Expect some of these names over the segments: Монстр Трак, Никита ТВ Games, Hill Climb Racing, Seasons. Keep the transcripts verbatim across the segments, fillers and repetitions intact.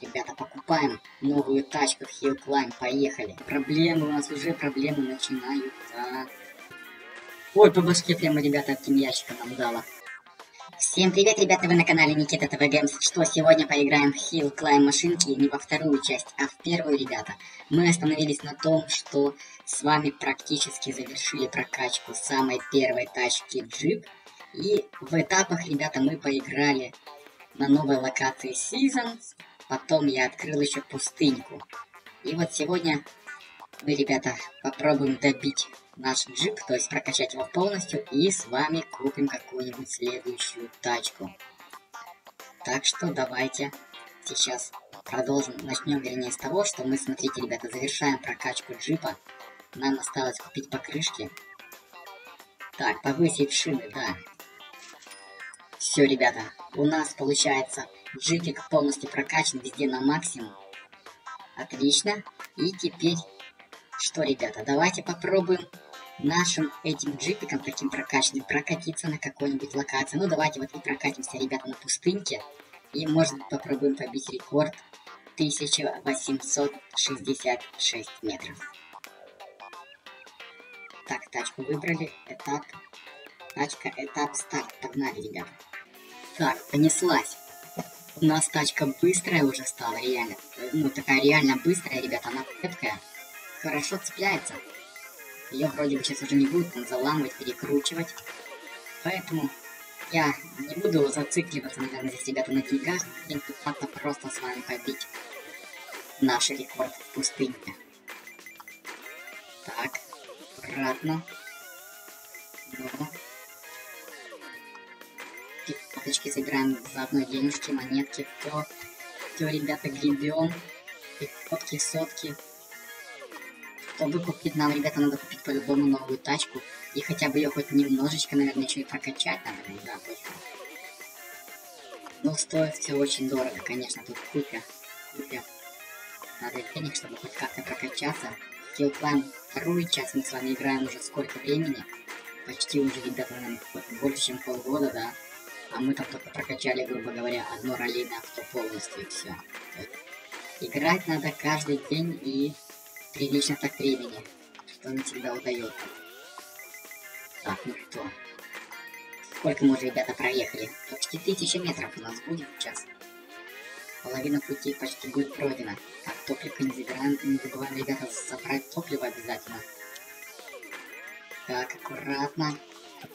Ребята, покупаем новую тачку в Hill Climb, поехали. Проблемы у нас уже, проблемы начинают. А... Ой, по башке прямо, ребята, этим ящиком нам дало. Всем привет, ребята, вы на канале Никита ТВ Games. Что, сегодня поиграем в Hill Climb машинки, не во вторую часть, а в первую, ребята. Мы остановились на том, что с вами практически завершили прокачку самой первой тачки джип. И в этапах, ребята, мы поиграли на новой локации Seasons. Потом я открыл еще пустыньку. И вот сегодня мы, ребята, попробуем добить наш джип, то есть прокачать его полностью, и с вами купим какую-нибудь следующую тачку. Так что давайте сейчас продолжим. Начнем, вернее, с того, что мы, смотрите, ребята, завершаем прокачку джипа. Нам осталось купить покрышки. Так, повысить шины, да. Все, ребята, у нас получается джипик полностью прокачан, везде на максимум. Отлично. И теперь что, ребята, давайте попробуем нашим этим джипиком, таким прокачанным, прокатиться на какой-нибудь локации. Ну, давайте вот и прокатимся, ребята, на пустынке. И, может, попробуем побить рекорд тысяча восемьсот шестьдесят шесть метров. Так, тачку выбрали, этап, тачка, этап, старт, погнали, ребята. Так, понеслась. У нас тачка быстрая уже стала, реально, ну, такая реально быстрая, ребята, она крепкая. Хорошо цепляется. Ее вроде бы сейчас уже не будут там заламывать, перекручивать. Поэтому я не буду зацикливаться, наверное, здесь, ребята, на деньгах. Мне надо просто с вами побить наш рекорд в пустынке. Так, обратно. Ну. Карточки собираем, заодно денежки, монетки. То, то, ребята, гребем. Пятки, сотки. Чтобы купить, нам, ребята, надо купить по-любому новую тачку. И хотя бы ее хоть немножечко, наверное, еще и прокачать надо. Да, точно. Но стоит все очень дорого, конечно. Тут купя, купя. Надо денег, чтобы хоть как-то прокачаться. Hill Climb вторую часть мы с вами играем уже сколько времени. Почти уже, ребята, наверное, больше чем полгода, да. А мы там только прокачали, грубо говоря, одно раллийное авто полностью и все. Играть надо каждый день и... прилично так времени, что не всегда удается. Так, ну что? Сколько мы уже, ребята, проехали? Почти тысяча метров у нас будет сейчас. Половина пути почти будет пройдена. Так, топливо не забираем, не забываем, ребята, собрать топливо обязательно. Так, аккуратно.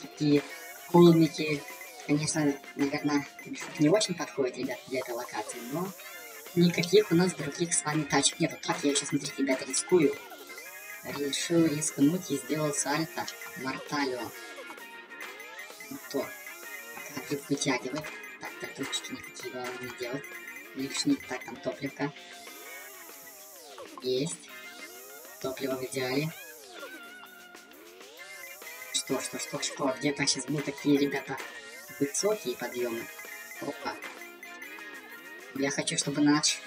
Такие холодники, конечно, наверное, не очень подходят, ребят, для этой локации, но... никаких у нас других с вами тачек нету. Так, я сейчас, смотрите, ребята, рискую. Решил рискнуть и сделал сальто Морталио. Ну то, пока джип вытягивает. Так, так, точки никакие не делать. Лишний, так, там топливка. Есть. Топливо в идеале. Что, что, что, что? Где-то сейчас будут такие, ребята, высокие подъемы. Опа. Я хочу, чтобы наш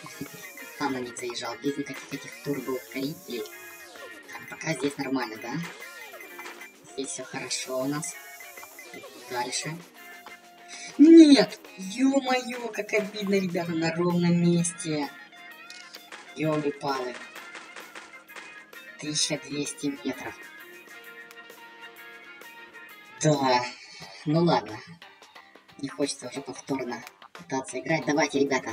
сам на них заезжал, без никаких этих турбоускорителей. Так, пока здесь нормально, да? Здесь все хорошо у нас. Дальше. Нет! Ё-моё, как обидно, ребята, на ровном месте. Ёлы-палы. тысяча двести метров. Да. Ну ладно. Не хочется уже повторно пытаться играть. Давайте, ребята.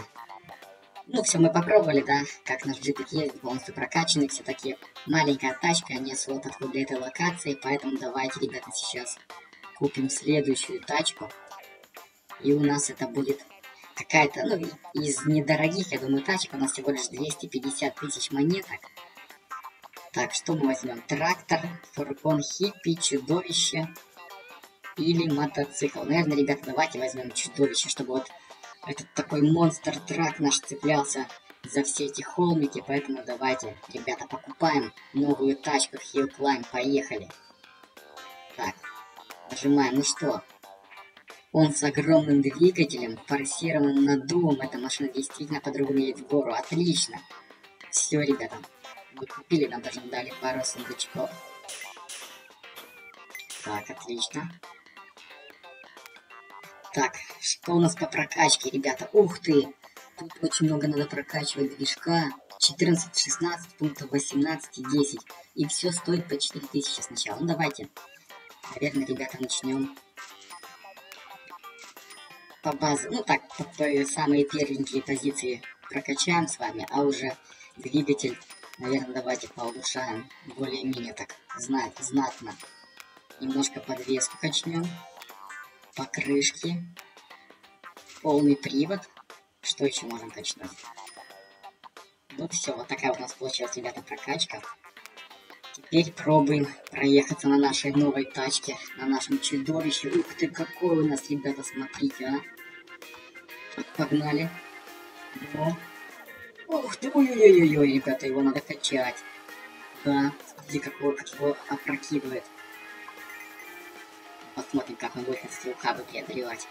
Ну все, мы попробовали, да, как наш джипик ездит, полностью прокачанный, все такие маленькая тачка, не особо подходит для этой локации, поэтому давайте, ребята, сейчас купим следующую тачку, и у нас это будет какая-то, ну, из недорогих, я думаю, тачек, у нас всего лишь двести пятьдесят тысяч монеток. Так, что мы возьмем? Трактор, фургон хиппи, чудовище или мотоцикл. Наверное, ребята, давайте возьмем чудовище, чтобы вот этот такой монстр-трак наш цеплялся за все эти холмики. Поэтому давайте, ребята, покупаем новую тачку в Hill Climb. Поехали. Так, нажимаем. Ну что? Он с огромным двигателем, форсированным наддувом. Эта машина действительно по-другому едет в гору. Отлично. Все, ребята. Мы купили, нам даже дали пару сундучков. Так, отлично. Так, что у нас по прокачке, ребята? Ух ты! тут очень много надо прокачивать движка. четырнадцать, шестнадцать пунктов, восемнадцать и десять. И все стоит по четыре тысячи сначала. Ну давайте, наверное, ребята, начнем по базе. Ну так, по, по самые первенькие позиции прокачаем с вами, а уже двигатель, наверное, давайте поулучшаем. Более-менее так знать, знатно. Немножко подвеску качнем. Покрышки. Полный привод. Что еще можем качнуть? Ну все, вот такая у нас получилась, ребята, прокачка. Теперь пробуем проехаться на нашей новой тачке, на нашем чудовище. Ух ты, какой у нас, ребята, смотрите, а. Погнали. О. Ух ты, ой-ой-ой-ой, ребята, его надо качать. Да, смотри, как его, как его опрокидывает. Посмотрим, как он будет стрелкабы преодолевать.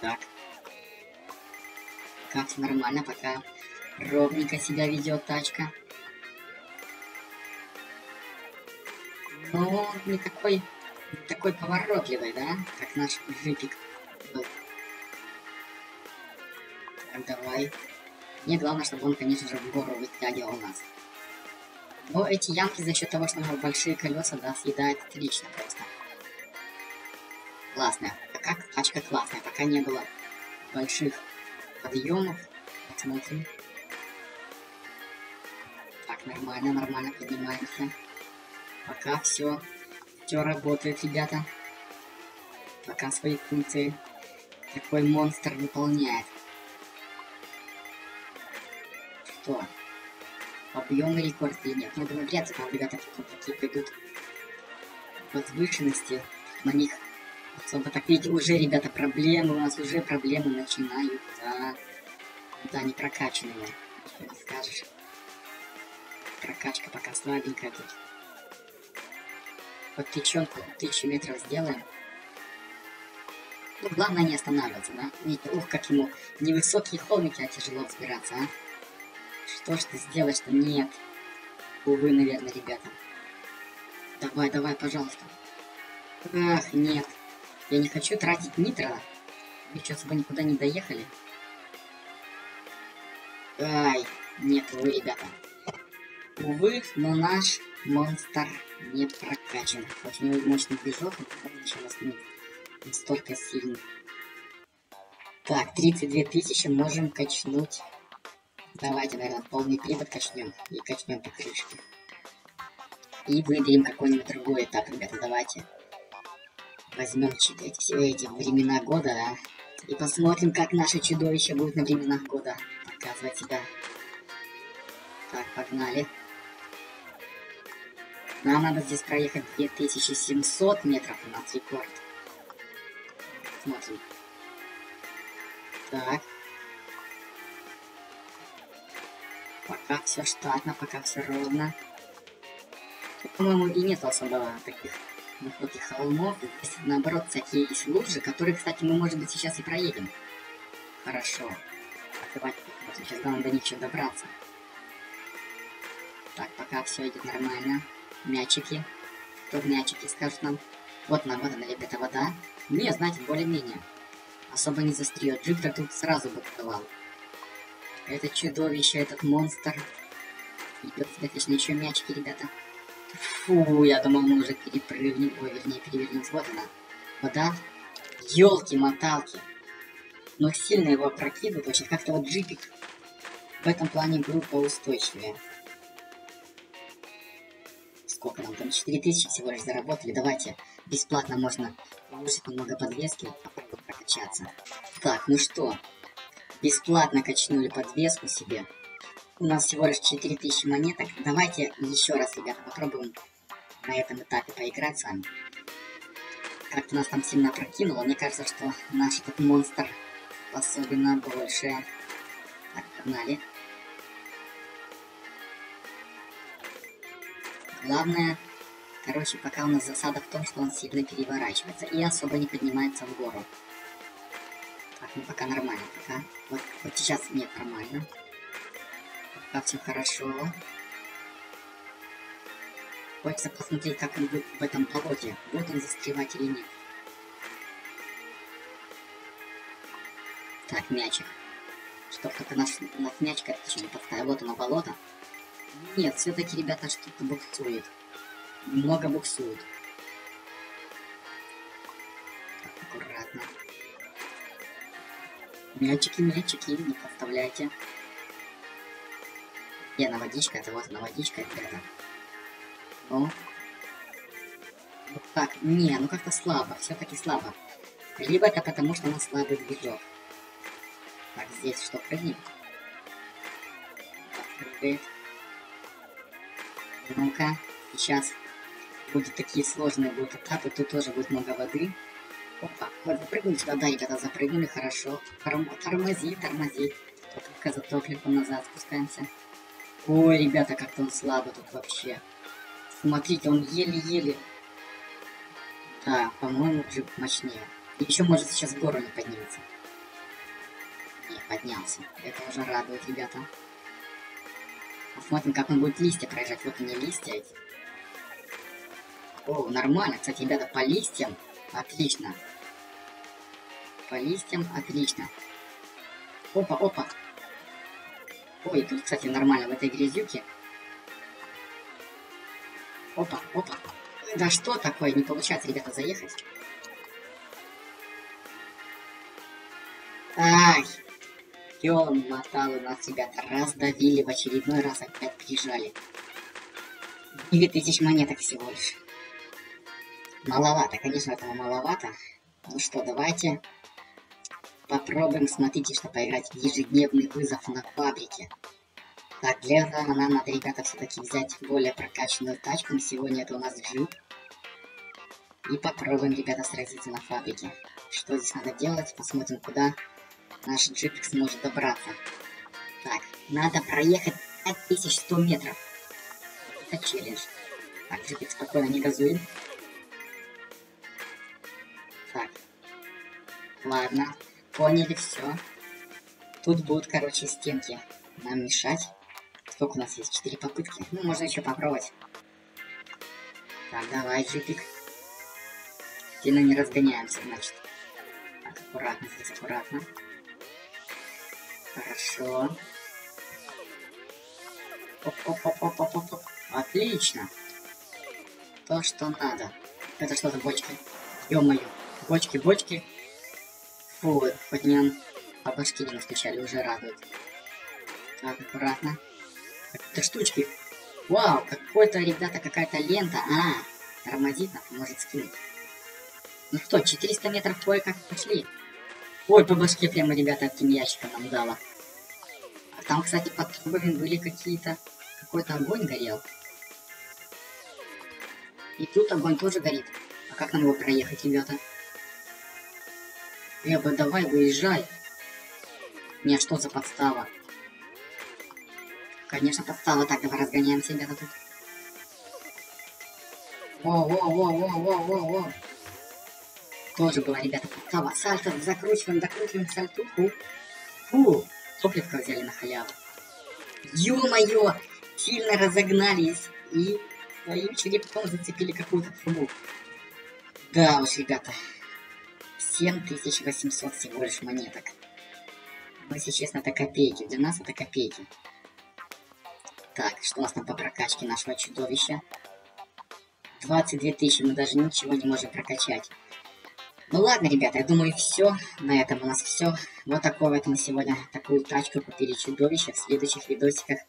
Так. Как все нормально, пока ровненько себя ведет тачка. Ну, никакой такой поворотливый, да? Как наш выпик был. Так, давай. Мне главное, чтобы он, конечно же, в гору вытягивал нас. Но эти ямки за счет того, что у него большие колеса, да, съедают отлично просто. Классная. Пока тачка классная, пока не было больших подъемов. Посмотрим. Так, нормально, нормально поднимаемся. Пока все, все работает, ребята. Пока свои функции такой монстр выполняет. Что? Объемный рекорд или нет? Ну, думаю, вряд ли там, ребята, такие придут возвышенности. На них особо так видите. Уже, ребята, проблемы. У нас уже проблемы начинают. Да, да, не прокачанные. Что не скажешь. Прокачка пока слабенькая тут. Вот тычонку, тысячу метров сделаем. Ну, главное не останавливаться, да? Видите, ух, как ему невысокие холмики, а тяжело взбираться, а? Что ж ты сделаешь-то? Нет. Увы, наверное, ребята. Давай, давай, пожалуйста. Ах, нет. Я не хочу тратить нитро. Вы что, особо никуда не доехали? Ай, нет, увы, ребята. Увы, но наш монстр не прокачан. Хоть у него мощный движок, но еще у нас не настолько сильный. Так, тридцать две тысячи можем качнуть. Давайте, наверное, полный привод качнем. И качнем по крышке. И выберем какой-нибудь другой этап, ребята. Давайте возьмем все эти времена года, да? И посмотрим, как наше чудовище будет на временах года показывать себя. Так, погнали. Нам надо здесь проехать две тысячи семьсот метров, у нас рекорд. Смотрим. Так. Пока все штатно, пока все ровно. По-моему, и нет особо таких высоких холмов. Здесь, наоборот, всякие есть лужи, которые, кстати, мы, может быть, сейчас и проедем. Хорошо. Открывать, сейчас главное до ничего добраться. Так, пока все идет нормально. Мячики. Кто мячики скажет нам? Вот нам, вот она, ребята, вода. Не, знаете, более-менее. Особо не застрел. Джип-то тут сразу бы открывал. Это чудовище, этот монстр. Идет, точно еще мячики, ребята. Фу, я думал, мы уже перепрыгнем. Ой, вернее, перевернемся. Вот она. Вода. Ёлки-моталки. Но сильно его опрокидывают. Очень как-то вот джипик. В этом плане группа устойчивая. Сколько нам там? четыре тысячи всего лишь заработали. Давайте. Бесплатно можно улучшить немного подвески, попробовать прокачаться. Так, ну что? Бесплатно качнули подвеску себе. У нас всего лишь четыре тысячи монеток. Давайте еще раз, ребята, попробуем на этом этапе поиграть с вами. Как-то нас там сильно прокинуло. Мне кажется, что наш этот монстр способен на большее. Так, погнали. Главное, короче, пока у нас засада в том, что он сильно переворачивается и особо не поднимается в гору. Так, ну пока нормально, пока. Вот, вот сейчас нет, нормально. Пока все хорошо. Хочется посмотреть, как он будет в этом болоте. Будет он застревать или нет. Так, мячик. что как она нафнячка, точнее под работу на болото. Нет, все-таки, ребята, что-то буксует. Много буксует. Так, аккуратно. Мячики, мячики, не подставляйте. Где она водичка? Это вот она водичка, ребята. Ну. Вот так, не, ну как-то слабо, все-таки слабо. Либо это потому, что она слабый движок. Так, здесь что, прыгнем? Так, ну-ка, сейчас будут такие сложные будут этапы, тут тоже будет много воды. Опа, вот запрыгнули сюда, да, ребята, запрыгнули, хорошо. Торм тормози, тормози. Только затоплив назад спускаемся. Ой, ребята, как-то он слабо тут вообще. Смотрите, он еле-еле. Да, по-моему, джип мощнее. Еще может сейчас в гору не поднимется. Не, поднялся. Это уже радует, ребята. Посмотрим, как он будет листья проезжать. Вот они, листья эти. О, нормально. Кстати, ребята, по листьям отлично. По листьям отлично. Опа, опа. Ой, тут, кстати, нормально в этой грязюке. Опа, опа. Да что такое? Не получается, ребята, заехать. Ай! Ём, моталы нас, ребята, раздавили в очередной раз, опять приезжали. девять тысяч монеток всего лишь. Маловато, конечно, этого маловато. Ну что, давайте попробуем, смотрите, что поиграть в ежедневный вызов на фабрике. Так, для этого нам надо, ребята, все-таки взять более прокачанную тачку. Но сегодня это у нас джип. И попробуем, ребята, сразиться на фабрике. Что здесь надо делать? Посмотрим, куда наш джипик сможет добраться. Так, надо проехать пять тысяч сто метров. Это челлендж. Так, джипик спокойно, не газуем. Так. Ладно, поняли все. Тут будут, короче, стенки нам мешать. Сколько у нас есть? четыре попытки. Ну, можно еще попробовать. Так, давай, джипик. Сильно не разгоняемся, значит. Так, аккуратно, здесь аккуратно. Хорошо. Оп-оп-оп-оп-оп-оп. Отлично. То, что надо. Это что за бочки? Ё-моё. Бочки, бочки. Фу, хоть меня по башке не настучали, уже радует. Так, аккуратно. Это штучки. Вау, какой-то, ребята, какая-то лента. А, тормозит, может скинуть. Ну что, четыреста метров кое-как пошли. Ой, по башке прямо, ребята, этим ящиком нам дало. А там, кстати, под трубами были какие-то... Какой-то огонь горел. И тут огонь тоже горит. А как нам его проехать, ребята? Леба, давай, выезжай. Не, что за подстава? Конечно, подстава. Так, давай разгоняемся, ребята, тут. Во-во-во-во-во-во-во. Тоже была, ребята, подстава. Сальто закручиваем, докручиваем сальтуху. Фу, топливка взяли на халяву. Ё-моё, сильно разогнались и своим черепком зацепили какую-то трубу. Да уж, ребята, семь тысяч восемьсот всего лишь монеток. Но, если честно, это копейки, для нас это копейки. Так, что у нас там по прокачке нашего чудовища? двадцать две тысячи, мы даже ничего не можем прокачать. Ну ладно, ребята, я думаю, все. На этом у нас все. Вот такое вот мы сегодня такую тачку купили чудовище. В следующих видосиках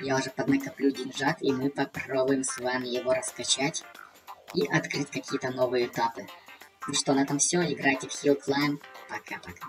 я уже поднакоплю деньжат, и мы попробуем с вами его раскачать и открыть какие-то новые этапы. Ну что, на этом все. Играйте в Hill Climb. Пока-пока.